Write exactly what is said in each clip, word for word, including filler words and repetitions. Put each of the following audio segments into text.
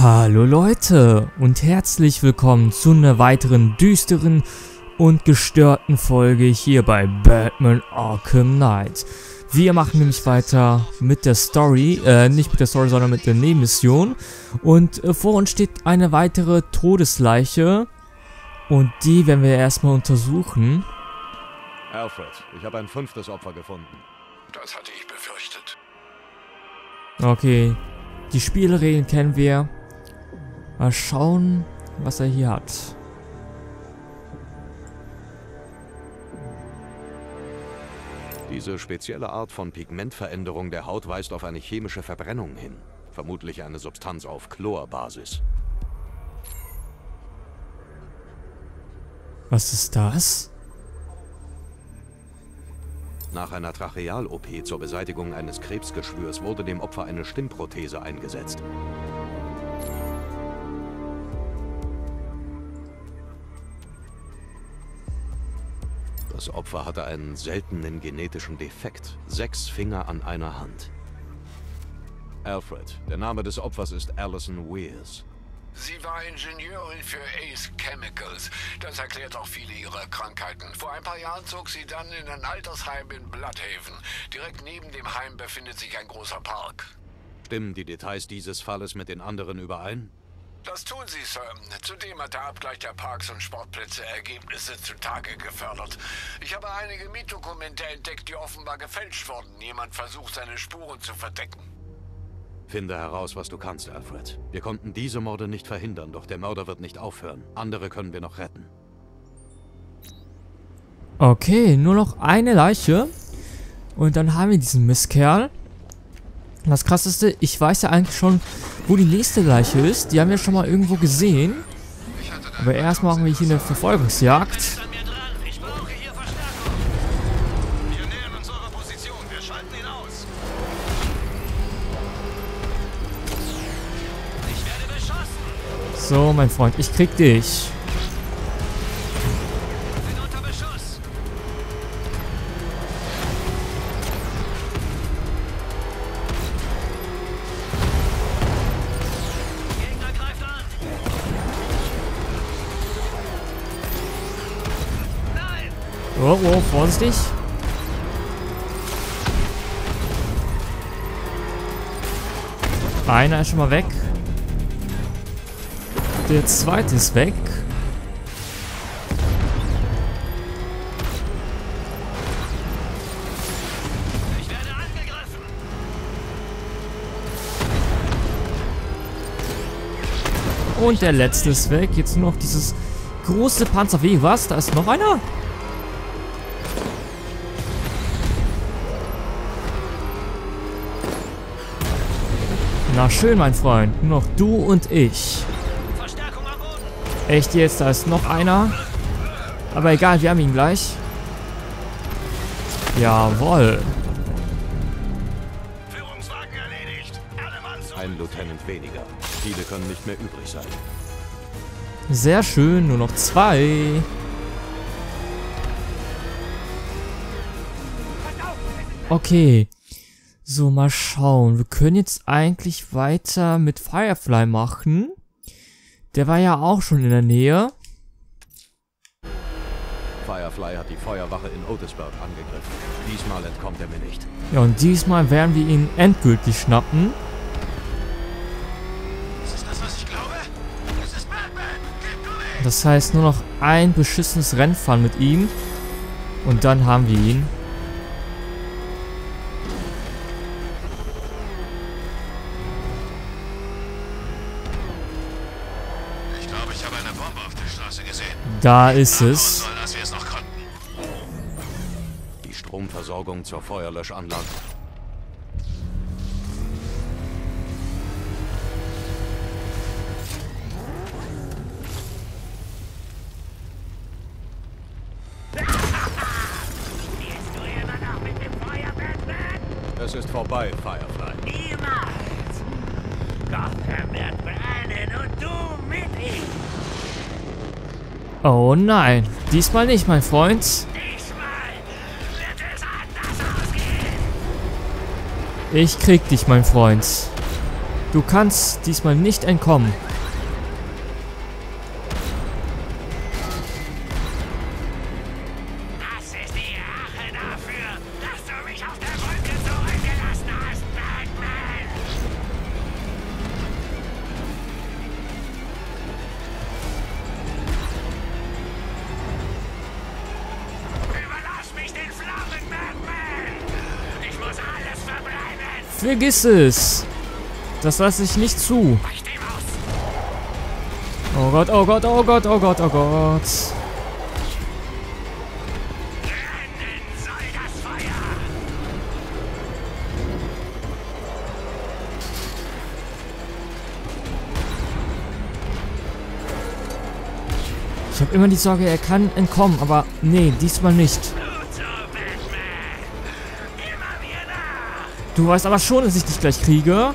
Hallo Leute und herzlich willkommen zu einer weiteren düsteren und gestörten Folge hier bei Batman Arkham Knight. Wir machen nämlich weiter mit der Story, äh, nicht mit der Story, sondern mit der Nebenmission. Und äh, vor uns steht eine weitere Todesleiche und die werden wir erstmal untersuchen. Alfred, ich habe ein fünftes Opfer gefunden. Das hatte ich befürchtet. Okay, die Spielregeln kennen wir. Mal schauen, was er hier hat. Diese spezielle Art von Pigmentveränderung der Haut weist auf eine chemische Verbrennung hin. Vermutlich eine Substanz auf Chlorbasis. Was ist das? Nach einer Tracheal-O P zur Beseitigung eines Krebsgeschwürs wurde dem Opfer eine Stimmprothese eingesetzt. Das Opfer hatte einen seltenen genetischen Defekt. Sechs Finger an einer Hand. Alfred, der Name des Opfers ist Alison Wears. Sie war Ingenieurin für Ace Chemicals. Das erklärt auch viele ihrer Krankheiten. Vor ein paar Jahren zog sie dann in ein Altersheim in Bladhaven. Direkt neben dem Heim befindet sich ein großer Park. Stimmen die Details dieses Falles mit den anderen überein? Das tun sie, Sir. Zudem hat der Abgleich der Parks und Sportplätze Ergebnisse zutage gefördert. Ich habe einige Mietdokumente entdeckt, die offenbar gefälscht wurden. Jemand versucht, seine Spuren zu verdecken. Finde heraus, was du kannst, Alfred. Wir konnten diese Morde nicht verhindern, doch der Mörder wird nicht aufhören. Andere können wir noch retten. Okay, nur noch eine Leiche. Und dann haben wir diesen Mistkerl. Das krasseste, ich weiß ja eigentlich schon, wo die nächste Leiche ist. Die haben wir schon mal irgendwo gesehen. Aber erst machen wir hier eine Verfolgungsjagd. So, mein Freund, ich krieg dich. Oh, oh, vorsichtig. Einer ist schon mal weg. Der zweite ist weg. Ich werde angegriffen. Und der letzte ist weg. Jetzt nur noch dieses große Panzer. Wie, was? Da ist noch einer? Na schön, mein Freund. Nur noch du und ich. Verstärkung am Boden. Echt jetzt? Da ist noch einer. Aber egal, wir haben ihn gleich. Jawohl. Führungswagen erledigt. Ein Lieutenant weniger. Viele können nicht mehr übrig sein. Sehr schön, nur noch zwei. Okay. So, mal schauen. Wir können jetzt eigentlich weiter mit Firefly machen. Der war ja auch schon in der Nähe. Firefly hat die Feuerwache in Ottersburg angegriffen. Diesmal entkommt er mir nicht. Ja, und diesmal werden wir ihn endgültig schnappen. Ist das das, was ich glaube? Das ist Batman! Gib du mich! Das heißt, nur noch ein beschissenes Rennfahren mit ihm. Und dann haben wir ihn. Da ist es. Die Stromversorgung zur Feuerlöschanlage. Es ist vorbei, Firefly. Niemals! Gotham wird brennen und du mit ihm! Oh nein, diesmal nicht, mein Freund. Diesmal wird es anders ausgehen. Ich krieg dich, mein Freund. Du kannst diesmal nicht entkommen. Vergiss es! Das lasse ich nicht zu. Oh Gott, oh Gott, oh Gott, oh Gott, oh Gott. Ich habe immer die Sorge, er kann entkommen, aber nee, diesmal nicht. Du weißt aber schon, dass ich dich gleich kriege.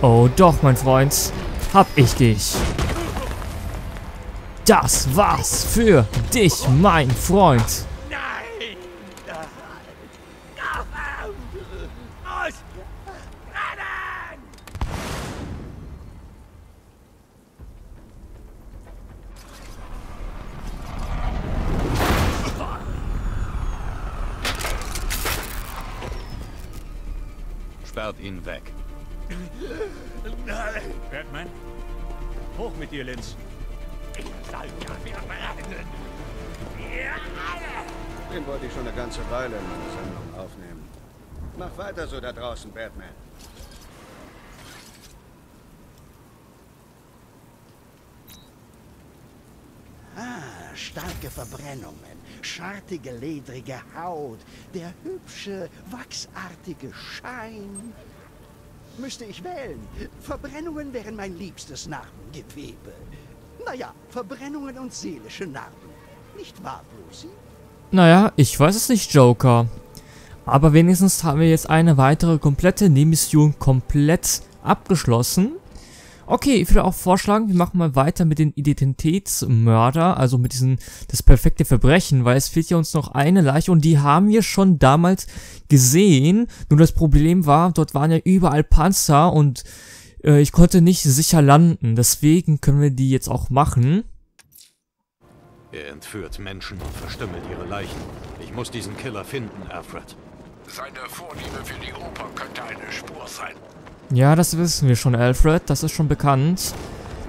Oh doch, mein Freund. Hab ich dich. Das war's für dich, mein Freund. Ihn weg. Nein. Batman? Hoch mit dir, Linz. Ich soll ja wieder brennen. Wir alle. Den wollte ich schon eine ganze Weile in meine Sammlung aufnehmen. Mach weiter so da draußen, Batman. Ah, starke Verbrennungen, schartige, ledrige Haut, der hübsche, wachsartige Schein. Müsste ich wählen, Verbrennungen wären mein liebstes Narbengewebe. Naja, Verbrennungen und seelische Narben. Nicht wahr, Lucy? Naja, ich weiß es nicht, Joker. Aber wenigstens haben wir jetzt eine weitere komplette Nebenmission komplett abgeschlossen. Okay, ich würde auch vorschlagen, wir machen mal weiter mit den Identitätsmörder, also mit diesem, das perfekte Verbrechen, weil es fehlt ja uns noch eine Leiche und die haben wir schon damals gesehen, nur das Problem war, dort waren ja überall Panzer und äh, ich konnte nicht sicher landen, deswegen können wir die jetzt auch machen. Er entführt Menschen und verstümmelt ihre Leichen. Ich muss diesen Killer finden, Alfred. Seine Vorliebe für die Oper könnte eine Spur sein. Ja, das wissen wir schon, Alfred. Das ist schon bekannt.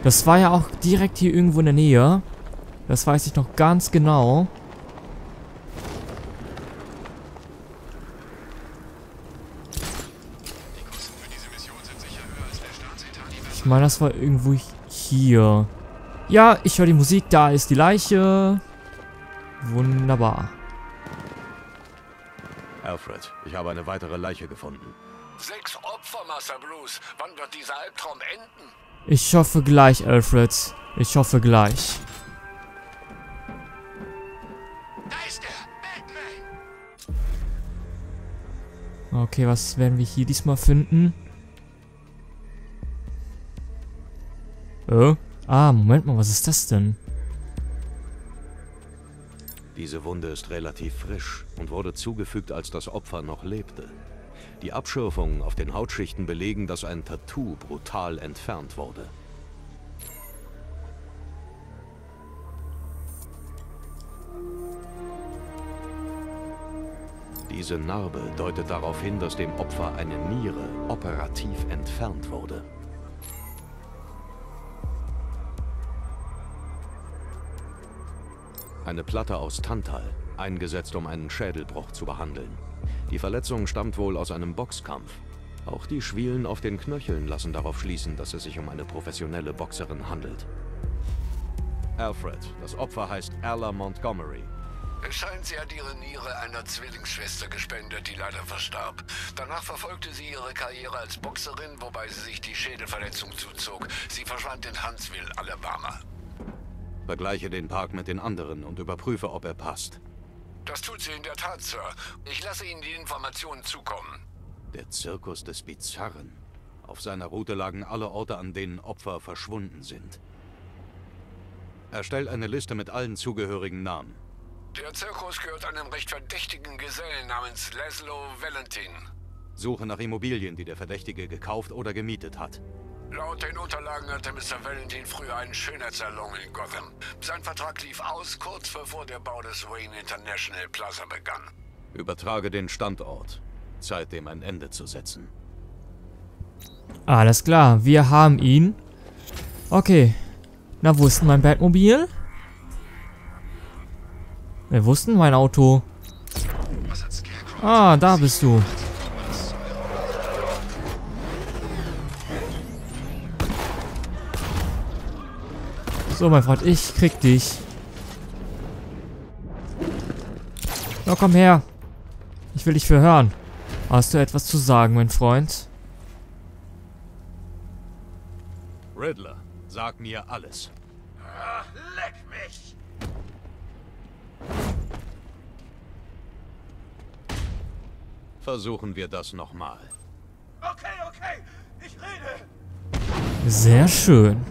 Das war ja auch direkt hier irgendwo in der Nähe. Das weiß ich noch ganz genau. Ich meine, das war irgendwo hier. Ja, ich höre die Musik. Da ist die Leiche. Wunderbar. Alfred, ich habe eine weitere Leiche gefunden. Sechs Opfer, Master Bruce. Wann wird dieser Albtraum enden? Ich hoffe gleich, Alfred. Ich hoffe gleich. Da ist er, Batman. Okay, was werden wir hier diesmal finden? Oh. Ah, Moment mal, was ist das denn? Diese Wunde ist relativ frisch und wurde zugefügt, als das Opfer noch lebte. Die Abschürfungen auf den Hautschichten belegen, dass ein Tattoo brutal entfernt wurde. Diese Narbe deutet darauf hin, dass dem Opfer eine Niere operativ entfernt wurde. Eine Platte aus Tantal, eingesetzt, um einen Schädelbruch zu behandeln. Die Verletzung stammt wohl aus einem Boxkampf. Auch die Schwielen auf den Knöcheln lassen darauf schließen, dass es sich um eine professionelle Boxerin handelt. Alfred, das Opfer heißt Ella Montgomery. Es scheint, sie hat ihre Niere einer Zwillingsschwester gespendet, die leider verstarb. Danach verfolgte sie ihre Karriere als Boxerin, wobei sie sich die Schädelverletzung zuzog. Sie verschwand in Huntsville, Alabama. Vergleiche den Park mit den anderen und überprüfe, ob er passt. Das tut sie in der Tat, Sir. Ich lasse Ihnen die Informationen zukommen. Der Zirkus des Bizarren. Auf seiner Route lagen alle Orte, an denen Opfer verschwunden sind. Erstell eine Liste mit allen zugehörigen Namen. Der Zirkus gehört einem recht verdächtigen Gesellen namens Laszlo Valentin. Suche nach Immobilien, die der Verdächtige gekauft oder gemietet hat. Laut den Unterlagen hatte Mister Valentin früher einen Schönheitssalon in Gotham. Sein Vertrag lief aus, kurz bevor der Bau des Wayne International Plaza begann. Übertrage den Standort. Zeit, dem ein Ende zu setzen. Alles klar, wir haben ihn. Okay. Na, wo ist denn mein Batmobil? Wir wussten mein Auto. Ah, da bist du. So, mein Freund, ich krieg dich. Na, komm her. Ich will dich verhören. Hast du etwas zu sagen, mein Freund? Riddler, sag mir alles. Ach, leck mich! Versuchen wir das nochmal. Okay, okay, ich rede. Sehr schön.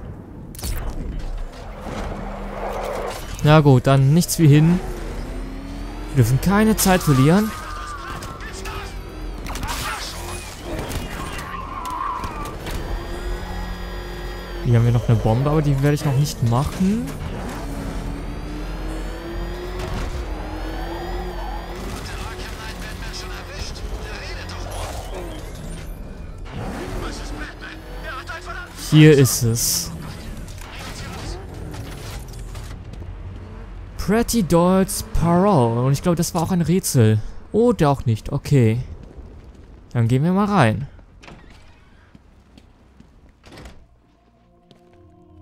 Na gut, dann nichts wie hin. Wir dürfen keine Zeit verlieren. Hier haben wir noch eine Bombe, aber die werde ich noch nicht machen. Hier ist es. Pretty Dolls Parole. Und ich glaube, das war auch ein Rätsel. Oder auch nicht. Okay. Dann gehen wir mal rein.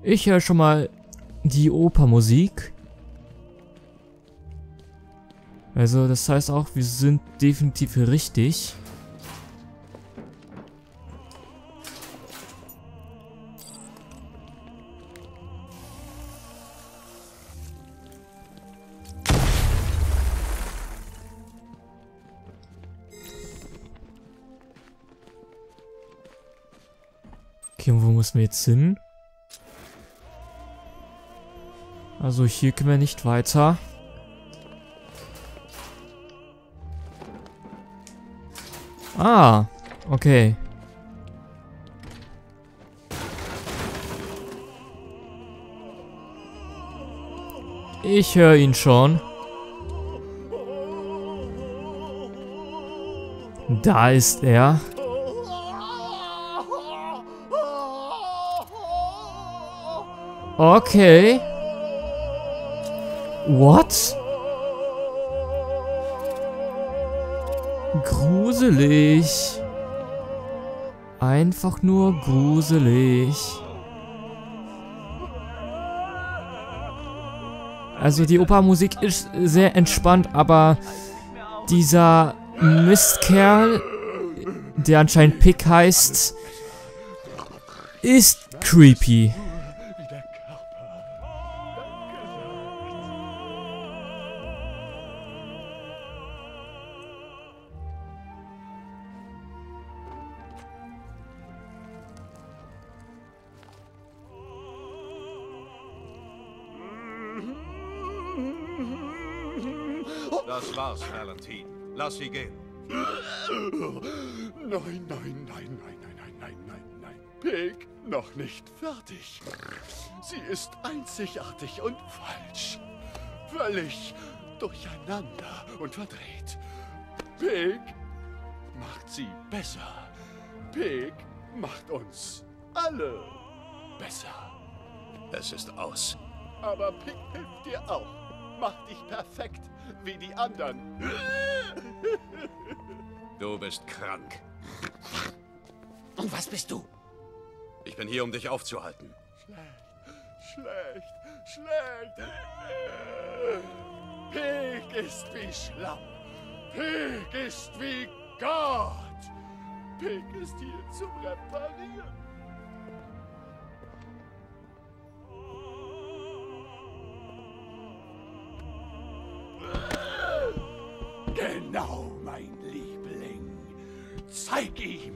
Ich höre schon mal die Opermusik. Also, das heißt auch, wir sind definitiv richtig. Okay, wo müssen wir jetzt hin? Also hier können wir nicht weiter. Ah, okay. Ich höre ihn schon. Da ist er. Okay. What? Gruselig. Einfach nur gruselig. Also die Opernmusik ist sehr entspannt, aber dieser Mistkerl, der anscheinend Pyg heißt, ist creepy. Das war's, Valentin. Lass sie gehen. Nein, nein, nein, nein, nein, nein, nein, nein, nein. Pyg, noch nicht fertig. Sie ist einzigartig und falsch. Völlig durcheinander und verdreht. Pyg macht sie besser. Pyg macht uns alle besser. Es ist aus. Aber Pyg hilft dir auch. Mach dich perfekt, wie die anderen. Du bist krank. Und was bist du? Ich bin hier, um dich aufzuhalten. Schlecht, schlecht, schlecht. Pyg ist wie Schlamm. Pyg ist wie Gott. Pyg ist hier zum Reparieren. Genau, mein Liebling. Zeig ihm,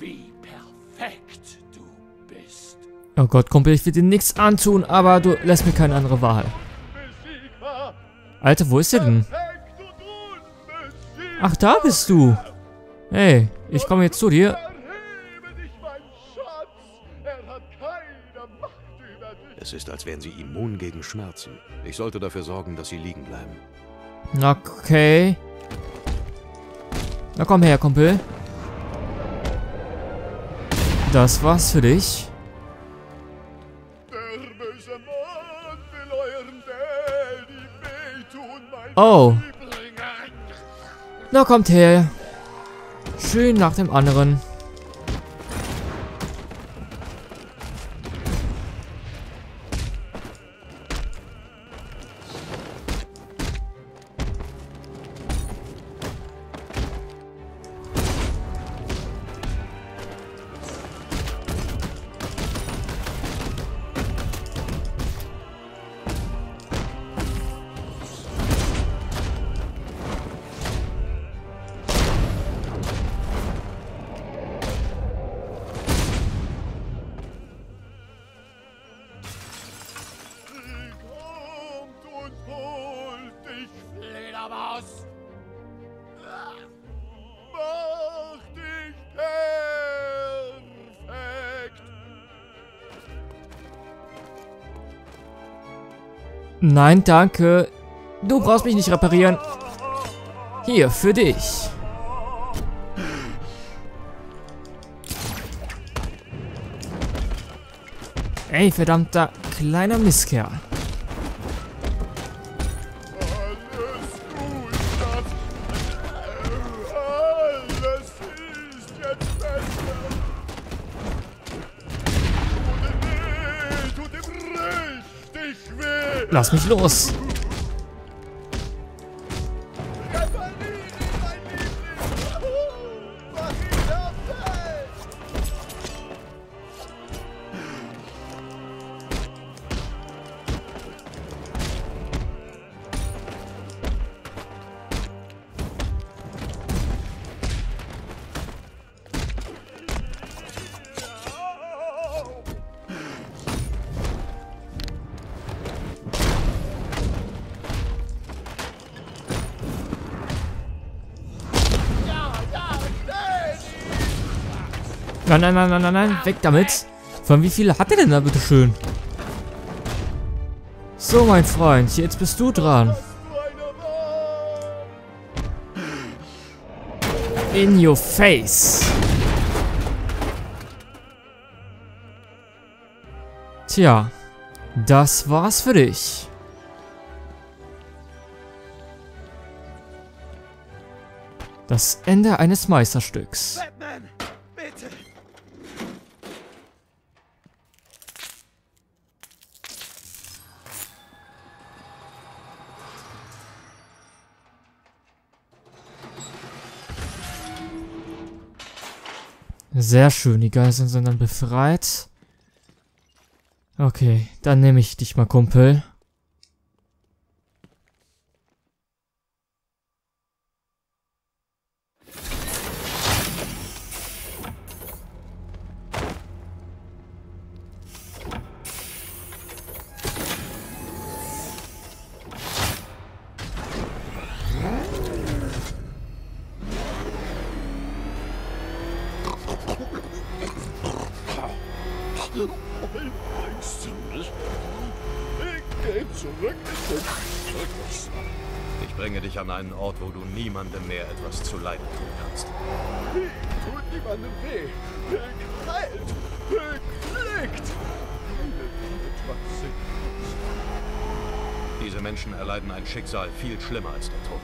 wie perfekt du bist. Oh Gott, Kumpel, ich will dir nichts antun, aber du lässt mir keine andere Wahl. Alter, wo ist der denn? Ach, da bist du. Hey, ich komme jetzt zu dir. Es ist, als wären sie immun gegen Schmerzen. Ich sollte dafür sorgen, dass sie liegen bleiben. Okay. Na komm her, Kumpel. Das war's für dich. Oh. Na kommt her. Schön nach dem anderen. Nein, danke. Du brauchst mich nicht reparieren. Hier, für dich. Ey, verdammter kleiner Mistkerl. Lass mich los. Nein, nein, nein, nein, nein, weg damit. Von wie viele hat er denn da bitte schön? So, mein Freund, jetzt bist du dran. In your face. Tja, das war's für dich. Das Ende eines Meisterstücks. Sehr schön, die Geiseln sind dann befreit. Okay, dann nehme ich dich mal, Kumpel. Ich bringe dich an einen Ort, wo du niemandem mehr etwas zu leiden tun kannst. Ich tut niemandem weh. Begleitet, beklickt. Diese Menschen erleiden ein Schicksal viel schlimmer als der Tod.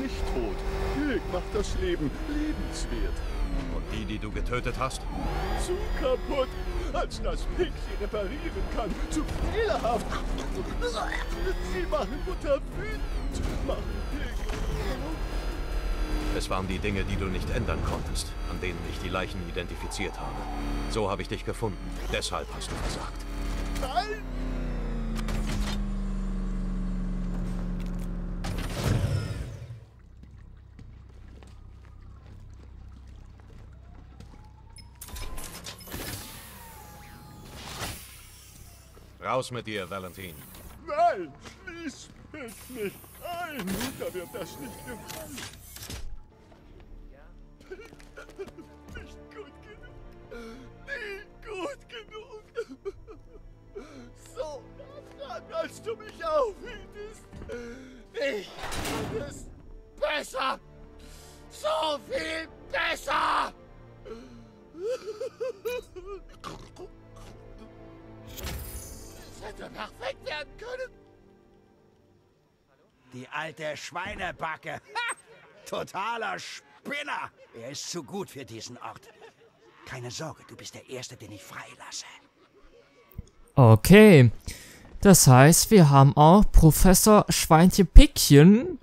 Nicht tot. Pyg macht das Leben lebenswert. Und die, die du getötet hast? Zu kaputt. Als dass Pyg sie reparieren kann, zu fehlerhaft. Sie machen Mutter wütend, machen Pyg. Es waren die Dinge, die du nicht ändern konntest, an denen ich die Leichen identifiziert habe. So habe ich dich gefunden, deshalb hast du versagt. Nein! Raus mit dir, Valentin. Nein, schließ mich nicht Meine Mutter wird das nicht gefallen. Ja. Nicht gut genug. Nicht gut genug. So nah dran, als du mich aufhieltest. Ich kann es besser. So viel besser. Das hätte perfekt werden können. Die alte Schweinebacke. Ha! Totaler Spinner. Er ist zu gut für diesen Ort. Keine Sorge, du bist der Erste, den ich freilasse. Okay. Das heißt, wir haben auch Professor Schweinchen-Pickchen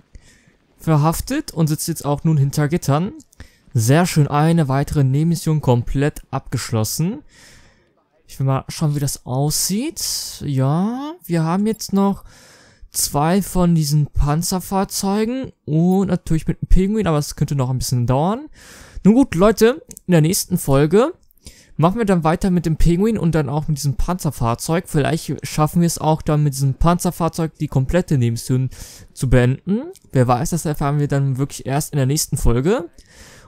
verhaftet und sitzt jetzt auch nun hinter Gittern. Sehr schön, eine weitere Nebenmission komplett abgeschlossen. Ich will mal schauen, wie das aussieht. Ja, wir haben jetzt noch zwei von diesen Panzerfahrzeugen und natürlich mit einem Pinguin, aber es könnte noch ein bisschen dauern. Nun gut, Leute, in der nächsten Folge machen wir dann weiter mit dem Pinguin und dann auch mit diesem Panzerfahrzeug. Vielleicht schaffen wir es auch dann mit diesem Panzerfahrzeug die komplette Nebenmission zu beenden. Wer weiß, das erfahren wir dann wirklich erst in der nächsten Folge.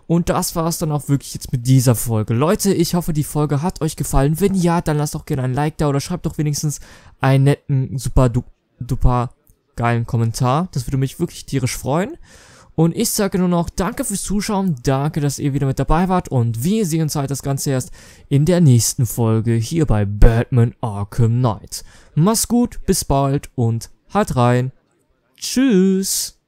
Und das war es dann auch wirklich jetzt mit dieser Folge. Leute, ich hoffe, die Folge hat euch gefallen. Wenn ja, dann lasst doch gerne ein Like da oder schreibt doch wenigstens einen netten, super du duper geilen Kommentar. Das würde mich wirklich tierisch freuen. Und ich sage nur noch, danke fürs Zuschauen, danke, dass ihr wieder mit dabei wart und wir sehen uns halt das Ganze erst in der nächsten Folge hier bei Batman Arkham Knight. Macht's gut, bis bald und haut rein. Tschüss.